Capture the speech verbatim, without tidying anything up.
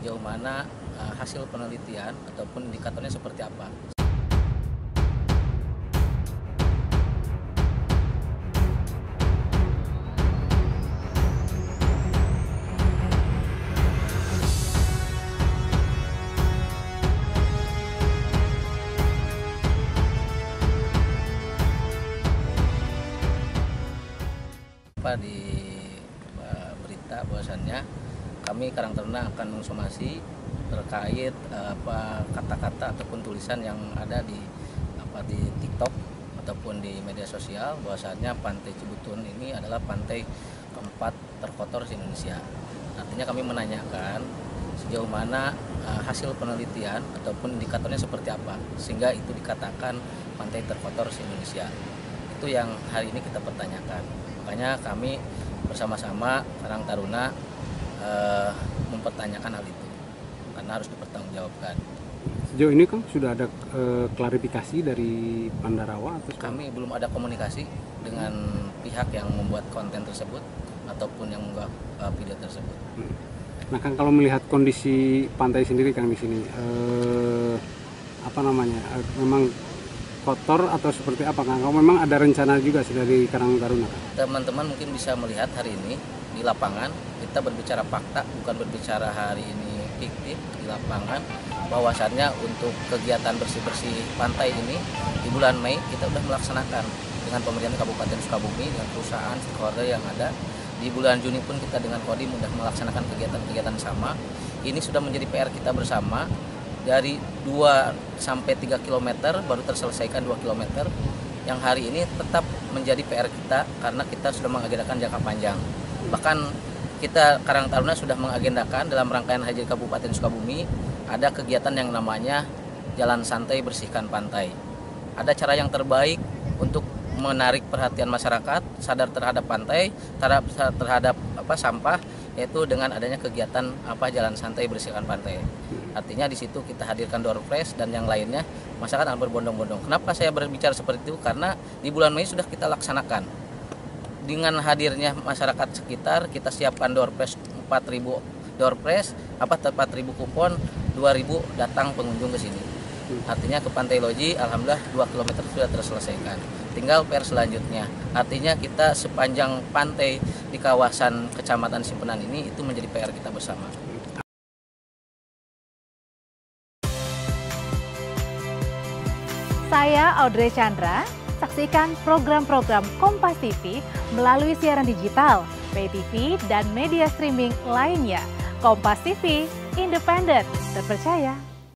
sejauh mana uh, hasil penelitian ataupun indikatornya seperti apa. Di uh, berita bahwasannya kami Karang Taruna akan mensomasi terkait uh, apa kata-kata ataupun tulisan yang ada di apa di TikTok ataupun di media sosial bahwasannya Pantai Cibutun ini adalah pantai keempat terkotor di Indonesia. Artinya kami menanyakan sejauh mana uh, hasil penelitian ataupun indikatornya seperti apa sehingga itu dikatakan pantai terkotor di Indonesia. Itu yang hari ini kita pertanyakan. Makanya kami bersama-sama Karang Taruna eh, mempertanyakan hal itu karena harus dipertanggungjawabkan. Sejauh ini kan sudah ada eh, klarifikasi dari Pandawara atau kami belum ada komunikasi dengan pihak yang membuat konten tersebut ataupun yang membuat eh, video tersebut. Nah, kan kalau melihat kondisi pantai sendiri kan di sini eh, apa namanya eh, memang kotor atau seperti apa? Kalau memang ada rencana juga sudah di Karang Taruna. Teman-teman mungkin bisa melihat hari ini di lapangan kita berbicara fakta, bukan berbicara hari ini fiktif. Di lapangan bahwasannya untuk kegiatan bersih-bersih pantai ini di bulan Mei kita sudah melaksanakan dengan pemerintah Kabupaten Sukabumi dengan perusahaan stakeholder yang ada. Di bulan Juni pun kita dengan Kodi sudah melaksanakan kegiatan-kegiatan sama. Ini sudah menjadi P R kita bersama. Dari dua sampai tiga kilometer baru terselesaikan dua kilometer yang hari ini tetap menjadi P R kita karena kita sudah mengagendakan jangka panjang. Bahkan kita Karang Taruna sudah mengagendakan dalam rangkaian Haji Kabupaten Sukabumi ada kegiatan yang namanya Jalan Santai Bersihkan Pantai. Ada cara yang terbaik untuk menarik perhatian masyarakat sadar terhadap pantai, terhadap, terhadap apa sampah, yaitu dengan adanya kegiatan apa Jalan Santai Bersihkan Pantai. Artinya di situ kita hadirkan door prize dan yang lainnya masyarakat akan berbondong-bondong. Kenapa saya berbicara seperti itu? Karena di bulan Mei sudah kita laksanakan. Dengan hadirnya masyarakat sekitar, kita siapkan door prize empat ribu door prize, apa empat ribu kupon, dua ribu datang pengunjung ke sini. Artinya ke Pantai Loji, alhamdulillah dua kilometer sudah terselesaikan. Tinggal P R selanjutnya. Artinya kita sepanjang pantai di kawasan Kecamatan Simpenan ini itu menjadi P R kita bersama. Saya Audrey Chandra, saksikan program-program Kompas T V melalui siaran digital, P T V, dan media streaming lainnya. Kompas T V, independen, terpercaya.